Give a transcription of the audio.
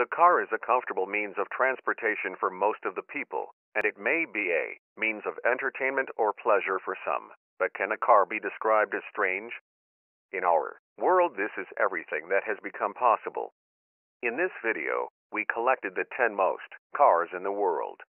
The car is a comfortable means of transportation for most of the people, and it may be a means of entertainment or pleasure for some. But can a car be described as strange? In our world, this is everything that has become possible. In this video, we collected the 10 most cars in the world.